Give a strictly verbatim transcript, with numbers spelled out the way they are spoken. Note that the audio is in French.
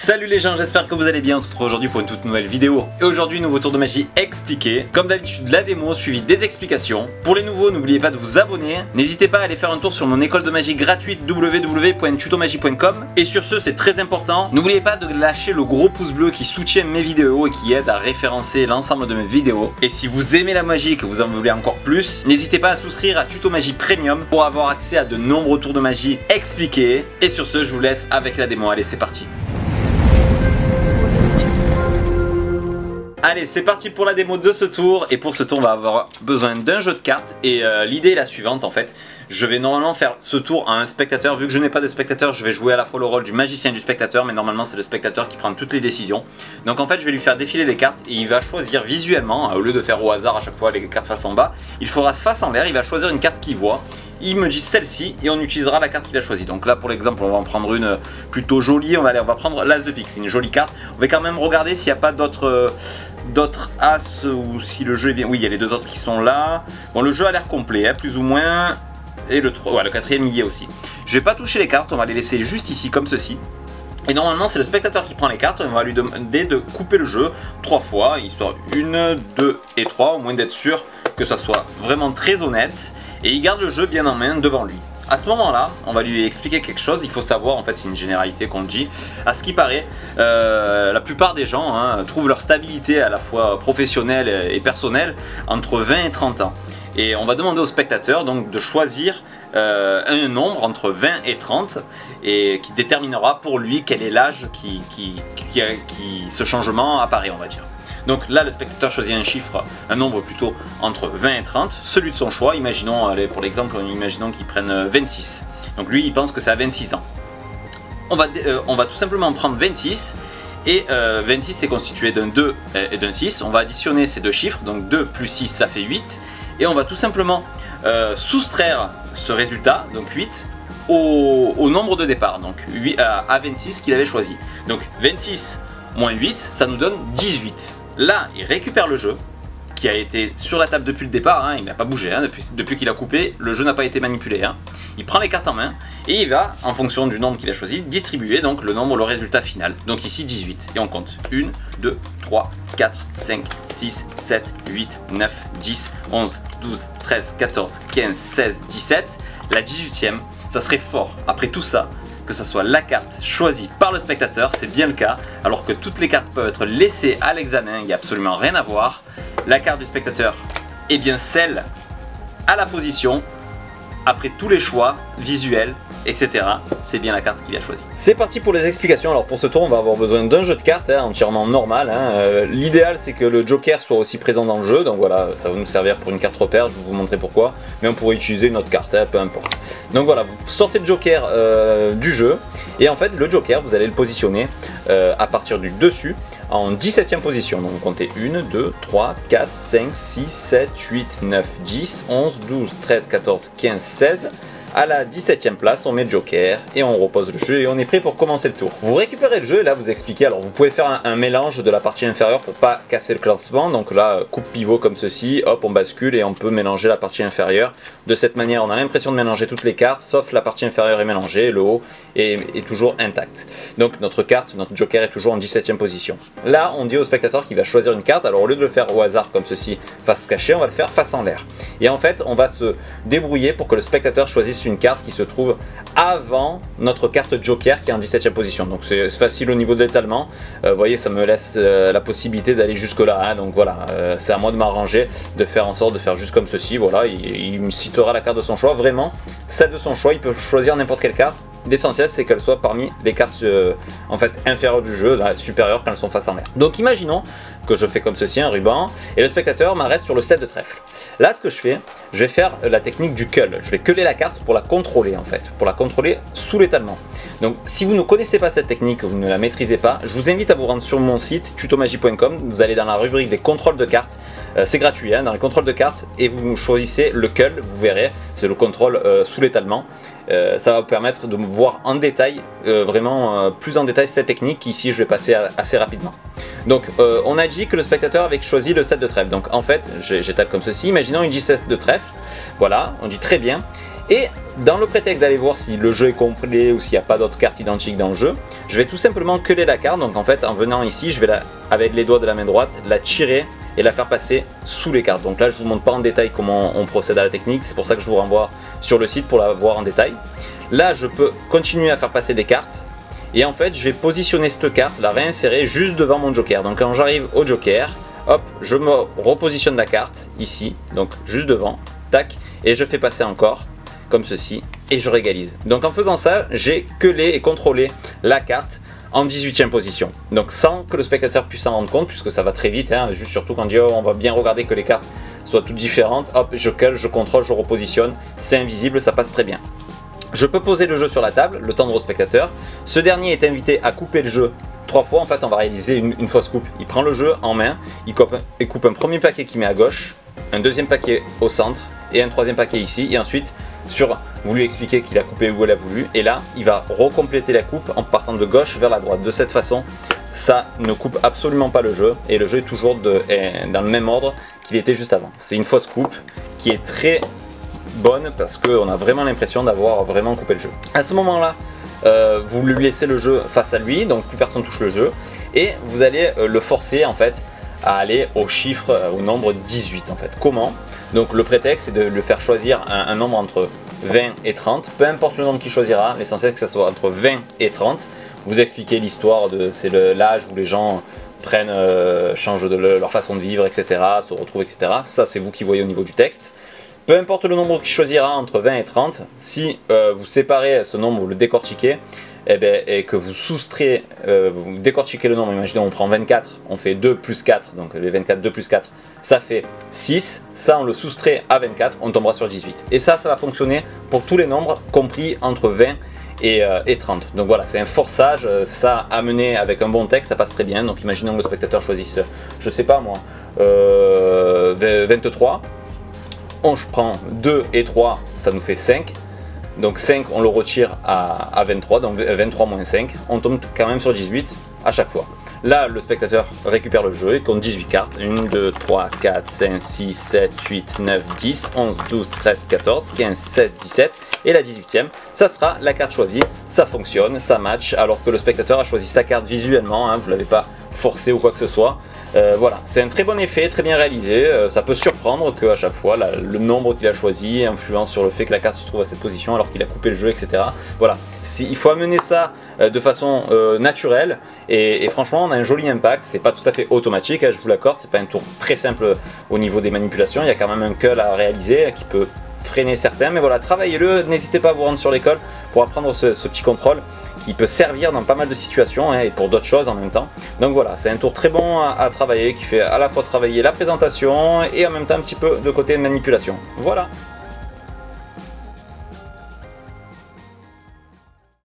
Salut les gens, j'espère que vous allez bien. On se retrouve aujourd'hui pour une toute nouvelle vidéo. Et aujourd'hui, nouveau tour de magie expliqué. Comme d'habitude, la démo suivie des explications. Pour les nouveaux, n'oubliez pas de vous abonner. N'hésitez pas à aller faire un tour sur mon école de magie gratuite w w w point tutomagie point com. Et sur ce, c'est très important, n'oubliez pas de lâcher le gros pouce bleu qui soutient mes vidéos et qui aide à référencer l'ensemble de mes vidéos. Et si vous aimez la magie et que vous en voulez encore plus, n'hésitez pas à souscrire à Tutomagie Premium pour avoir accès à de nombreux tours de magie expliqués. Et sur ce, je vous laisse avec la démo. Allez, c'est parti. Allez, c'est parti pour la démo de ce tour. Et pour ce tour, on va avoir besoin d'un jeu de cartes. Et euh, l'idée est la suivante en fait. Je vais normalement faire ce tour à un spectateur. Vu que je n'ai pas de spectateur, je vais jouer à la fois le rôle du magicien et du spectateur. Mais normalement, c'est le spectateur qui prend toutes les décisions. Donc en fait, je vais lui faire défiler des cartes. Et il va choisir visuellement, au lieu de faire au hasard à chaque fois les cartes face en bas, il fera face en l'air, il va choisir une carte qu'il voit. Il me dit celle-ci et on utilisera la carte qu'il a choisie. Donc là pour l'exemple, on va en prendre une plutôt jolie. On va aller, on va prendre l'As de pique, c'est une jolie carte. On va quand même regarder s'il n'y a pas d'autres euh, d'autres As ou si le jeu est bien. Oui, il y a les deux autres qui sont là. Bon, le jeu a l'air complet, hein, plus ou moins. Et le, ouais, le quatrième il y est aussi. Je ne vais pas toucher les cartes, on va les laisser juste ici comme ceci. Et normalement c'est le spectateur qui prend les cartes. On va lui demander de couper le jeu trois fois, histoire une, deux et trois, au moins d'être sûr que ça soit vraiment très honnête. Et il garde le jeu bien en main devant lui. À ce moment-là, on va lui expliquer quelque chose. Il faut savoir, en fait, c'est une généralité qu'on dit. À ce qui paraît, euh, la plupart des gens hein, trouvent leur stabilité à la fois professionnelle et personnelle entre vingt et trente ans. Et on va demander aux spectateurs donc de choisir euh, un nombre entre vingt et trente et qui déterminera pour lui quel est l'âge qui, qui, qui, qui ce changement apparaît, on va dire. Donc là, le spectateur choisit un chiffre, un nombre plutôt entre vingt et trente, celui de son choix. Imaginons, pour l'exemple, imaginons qu'il prenne vingt-six. Donc lui, il pense que c'est à vingt-six ans. On va, euh, on va tout simplement prendre vingt-six. Et euh, vingt-six, c'est constitué d'un deux et d'un six. On va additionner ces deux chiffres. Donc deux plus six, ça fait huit. Et on va tout simplement euh, soustraire ce résultat, donc huit, au, au nombre de départ. Donc huit, à, à vingt-six qu'il avait choisi. Donc vingt-six moins huit, ça nous donne dix-huit. Là, il récupère le jeu qui a été sur la table depuis le départ. Hein, il n'a pas bougé. Hein, depuis depuis qu'il a coupé, le jeu n'a pas été manipulé. Hein. Il prend les cartes en main et il va, en fonction du nombre qu'il a choisi, distribuer donc le nombre, le résultat final. Donc ici, dix-huit. Et on compte un, deux, trois, quatre, cinq, six, sept, huit, neuf, dix, onze, douze, treize, quatorze, quinze, seize, dix-sept. La dix-huitième, ça serait fort. Après tout ça, que ce soit la carte choisie par le spectateur, c'est bien le cas, alors que toutes les cartes peuvent être laissées à l'examen, il n'y a absolument rien à voir. La carte du spectateur est bien celle à la position, après tous les choix visuels, et cetera. C'est bien la carte qu'il a choisie. C'est parti pour les explications. Alors pour ce tour, on va avoir besoin d'un jeu de cartes hein, entièrement normal. Hein. Euh, L'idéal, c'est que le joker soit aussi présent dans le jeu. Donc voilà, ça va nous servir pour une carte repère. Je vais vous montrer pourquoi. Mais on pourrait utiliser une autre carte, hein, peu importe. Donc voilà, vous sortez le joker euh, du jeu. Et en fait, le joker, vous allez le positionner euh, à partir du dessus en dix-septième position. Donc vous comptez un, deux, trois, quatre, cinq, six, sept, huit, neuf, dix, onze, douze, treize, quatorze, quinze, seize. À la dix-septième place, on met le joker et on repose le jeu et on est prêt pour commencer le tour. Vous récupérez le jeu et là vous expliquez. Alors vous pouvez faire un, un mélange de la partie inférieure pour pas casser le classement. Donc là, coupe pivot comme ceci, hop, on bascule et on peut mélanger la partie inférieure. De cette manière, on a l'impression de mélanger toutes les cartes, sauf la partie inférieure est mélangée, le haut est, est toujours intact. Donc notre carte, notre joker est toujours en dix-septième position. Là, on dit au spectateur qu'il va choisir une carte. Alors au lieu de le faire au hasard comme ceci, face cachée, on va le faire face en l'air. Et en fait, on va se débrouiller pour que le spectateur choisisse une carte qui se trouve avant notre carte joker qui est en dix-septième position. Donc c'est facile au niveau de l'étalement. Vous euh, voyez, ça me laisse euh, la possibilité d'aller jusque là hein. Donc voilà, euh, c'est à moi de m'arranger, de faire en sorte de faire juste comme ceci. Voilà, il, il me citera la carte de son choix. Vraiment celle de son choix, il peut choisir n'importe quelle carte. L'essentiel, c'est qu'elles soient parmi les cartes euh, en fait inférieures du jeu, là, supérieures quand elles sont face en l'air. Donc imaginons que je fais comme ceci un ruban et le spectateur m'arrête sur le sept de trèfle. Là, ce que je fais, je vais faire la technique du cull. Je vais culler la carte pour la contrôler en fait, pour la contrôler sous l'étalement. Donc si vous ne connaissez pas cette technique, vous ne la maîtrisez pas, je vous invite à vous rendre sur mon site tutomagie point com. Vous allez dans la rubrique des contrôles de cartes, euh, c'est gratuit, hein, dans les contrôles de cartes, et vous choisissez le cull, vous verrez, c'est le contrôle euh, sous l'étalement. Euh, ça va vous permettre de voir en détail, euh, vraiment euh, plus en détail cette technique. Ici, je vais passer à, assez rapidement. Donc, euh, on a dit que le spectateur avait choisi le sept de trèfle. Donc, en fait, j'étape comme ceci. Imaginons une dix-sept de trèfle. Voilà, on dit très bien. Et dans le prétexte d'aller voir si le jeu est complet ou s'il n'y a pas d'autres cartes identiques dans le jeu, je vais tout simplement queuler la carte. Donc en fait, en venant ici, je vais la, avec les doigts de la main droite, la tirer et la faire passer sous les cartes. Donc là, je ne vous montre pas en détail comment on procède à la technique, c'est pour ça que je vous renvoie sur le site pour la voir en détail. Là, je peux continuer à faire passer des cartes. Et en fait, je vais positionner cette carte, la réinsérer juste devant mon joker. Donc quand j'arrive au joker, hop, je me repositionne la carte ici, donc juste devant, tac, et je fais passer encore, comme ceci, et je régalise. Donc en faisant ça, j'ai queulé et contrôlé la carte en dix-huitième position. Donc sans que le spectateur puisse s'en rendre compte, puisque ça va très vite, hein, juste surtout quand on dit oh, on va bien regarder que les cartes soient toutes différentes, hop, je queule, je contrôle, je repositionne, c'est invisible, ça passe très bien. Je peux poser le jeu sur la table, le tendre au spectateur. Ce dernier est invité à couper le jeu trois fois. En fait, on va réaliser une, une fausse coupe. Il prend le jeu en main, il coupe, il coupe un premier paquet qu'il met à gauche, un deuxième paquet au centre et un troisième paquet ici. Et ensuite, sur, vous lui expliquez qu'il a coupé où elle a voulu. Et là, il va recompléter la coupe en partant de gauche vers la droite. De cette façon, ça ne coupe absolument pas le jeu. Et le jeu est toujours de, est dans le même ordre qu'il était juste avant. C'est une fausse coupe qui est très bonne parce qu'on a vraiment l'impression d'avoir vraiment coupé le jeu. À ce moment là euh, vous lui laissez le jeu face à lui, donc plus personne touche le jeu, et vous allez euh, le forcer en fait à aller au chiffre, euh, au nombre dix-huit en fait. Comment? Donc le prétexte c'est de lui faire choisir un, un nombre entre vingt et trente, peu importe le nombre qu'il choisira, l'essentiel que ça soit entre vingt et trente. Vous expliquez l'histoire de c'est l'âge où les gens prennent, euh, changent de leur façon de vivre, etc., se retrouvent, etc. Ça c'est vous qui voyez au niveau du texte. Peu importe le nombre qu'il choisira entre vingt et trente, si euh, vous séparez ce nombre, vous le décortiquez, et, bien, et que vous soustrayez, euh, vous décortiquez le nombre, imaginez on prend vingt-quatre, on fait deux plus quatre, donc les vingt-quatre, deux plus quatre, ça fait six, ça on le soustrait à vingt-quatre, on tombera sur dix-huit. Et ça, ça va fonctionner pour tous les nombres, compris entre vingt et trente. Donc voilà, c'est un forçage, ça amené avec un bon texte, ça passe très bien. Donc imaginons que le spectateur choisisse, je sais pas moi, euh, vingt-trois. On prend deux et trois, ça nous fait cinq. Donc cinq, on le retire à, à vingt-trois, donc vingt-trois moins cinq. On tombe quand même sur dix-huit à chaque fois. Là, le spectateur récupère le jeu et compte dix-huit cartes. un, deux, trois, quatre, cinq, six, sept, huit, neuf, dix, onze, douze, treize, quatorze, quinze, seize, dix-sept. Et la dix-huitième, ça sera la carte choisie. Ça fonctionne, ça match, alors que le spectateur a choisi sa carte visuellement, hein, vous ne l'avez pas forcé ou quoi que ce soit. Euh, voilà, c'est un très bon effet, très bien réalisé. Euh, ça peut surprendre qu'à chaque fois la, le nombre qu'il a choisi influence sur le fait que la carte se trouve à cette position alors qu'il a coupé le jeu, etc. Voilà, si, il faut amener ça euh, de façon euh, naturelle, et, et franchement on a un joli impact. C'est pas tout à fait automatique, hein, je vous l'accorde, c'est pas un tour très simple au niveau des manipulations, il y a quand même un call à réaliser qui peut freiner certains, mais voilà, travaillez-le, n'hésitez pas à vous rendre sur l'école pour apprendre ce, ce petit contrôle qui peut servir dans pas mal de situations, hein, et pour d'autres choses en même temps. Donc voilà, c'est un tour très bon à, à travailler, qui fait à la fois travailler la présentation et en même temps un petit peu de côté manipulation. Voilà.